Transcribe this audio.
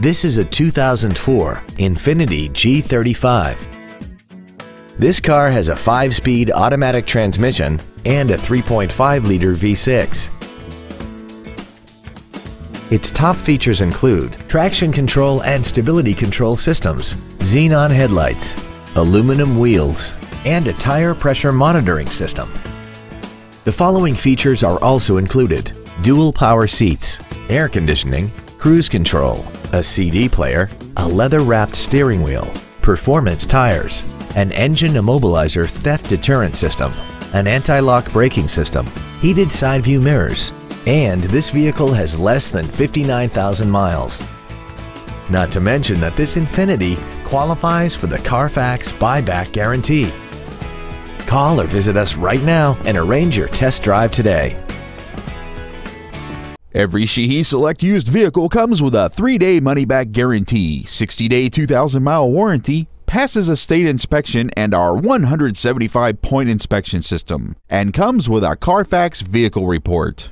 This is a 2004 Infiniti G35. This car has a 5-speed automatic transmission and a 3.5-liter V6. Its top features include traction control and stability control systems, xenon headlights, aluminum wheels, and a tire pressure monitoring system. The following features are also included: dual power seats, air conditioning, cruise control, a CD player, a leather-wrapped steering wheel, performance tires, an engine immobilizer theft deterrent system, an anti-lock braking system, heated side view mirrors, and this vehicle has less than 59,000 miles. Not to mention that this Infiniti qualifies for the Carfax buyback guarantee. Call or visit us right now and arrange your test drive today. Every Sheehy Select used vehicle comes with a 3-day money-back guarantee, 60-day 2,000-mile warranty, passes a state inspection and our 175-point inspection system, and comes with a Carfax vehicle report.